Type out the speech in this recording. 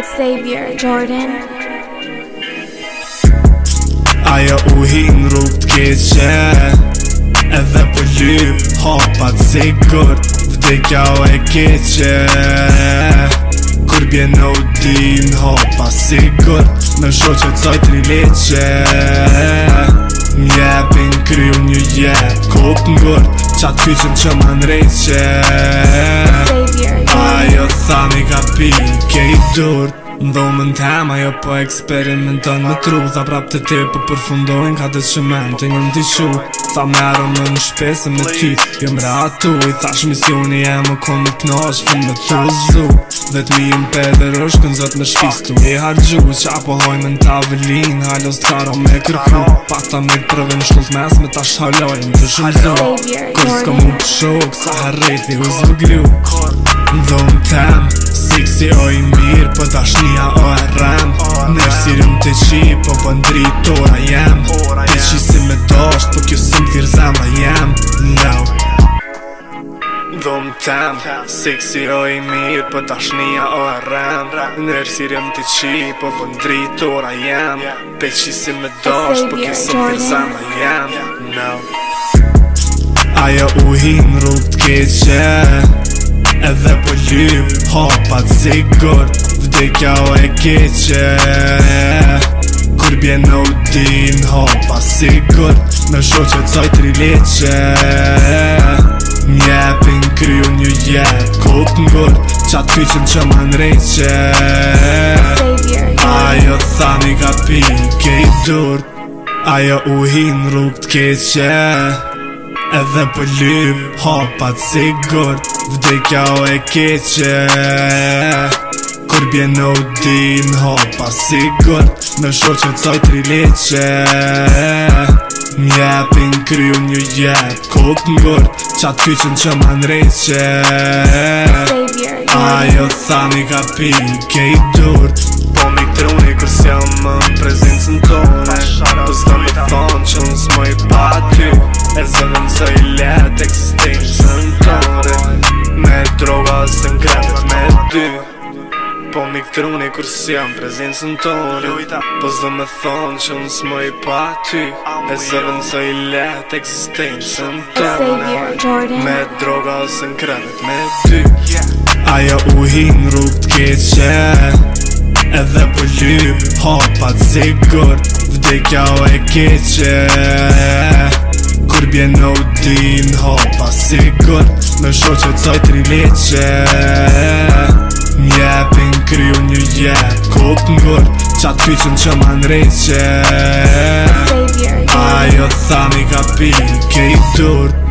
Xavier Jordan. Aja u hin rrugt keqe, edhe po lyp hapat sigur vdekja o e keqe. Kur bjen në udin hapa sigur në shoqet sajt rileqe. Mjepin kryu një jep kop ngurt qatë kyqen që më nreqe. Ajo thami ka pi kejt durt ndhomën tem, ajo po eksperimenton me tru. Tha prap të ti po përfundojnë ka të qëmentin në tishu. Tha merëm në në shpesën me ty, jo mre atu. I thash misioni e më kon më knash, fun me tu zdu. Vetëmi më peder është kën zët me shpistu i hargju. Qa po hojnë në tavelin, halos t'karo me kërku. Pata me t'prëve në shkullt mes me tash halojnë të shumëzo. Kur s'ko mu pëshok, sa herrejti u zvëglu. Ndhomën tem, siksi o i mirë, po tash nija o e rem. Nërësirëm të qi, po pëndri t'ora jem. Të qi si me dasht, po kjo si m'thirë zema jem. Ndhomën tem, siksi o i mirë, po tash nija o e rem. Nërësirëm të qi, po pëndri t'ora jem. Të qi si me dasht, po kjo si m'thirë zema jem. Aja u hin rrugt keqe, edhe po lyp hapat sigur vdekja o e keqe. Kur bjen në udin hapa sigur në shoqet sajt rileqe. Mjepin kryu një jep kop ngurt qatë kyqen që më nreqe. Ajo thami ka pi kejt durt, ajo u hin rrugt keqe, edhe po lyp hapat sigur vdekja o e keqe. Kur bjen në udin hapa sigur në shoqet sajt rileqe. Mjepin kryu një jep kop ngurt qatë kyqen që më nreqe. Ajo thani ka pi kejt durt, po miktroni kër s'jam më në prezencën tone. Po s'do mi thonë që unë s'moj pa ty, e zënën së i let eksistencën tore. Me droga së ngretet me dy, po miktroni kër s'jam në prezencën tone. Po s'do me thonë që unë s'moj pa ty, e zënën së i let eksistencën tone. Me droga së ngretet me dy. Aja u hin rrugt keqe, edhe po lyp hapat sigur vdekja o e keqe. Kur bjen në udin hapa sigur në shoqet sajt rileqe. Mjepin kryu një jep kop ngurt qatë kyqen që më nreqe. Ajo thami ka pi kejt durt,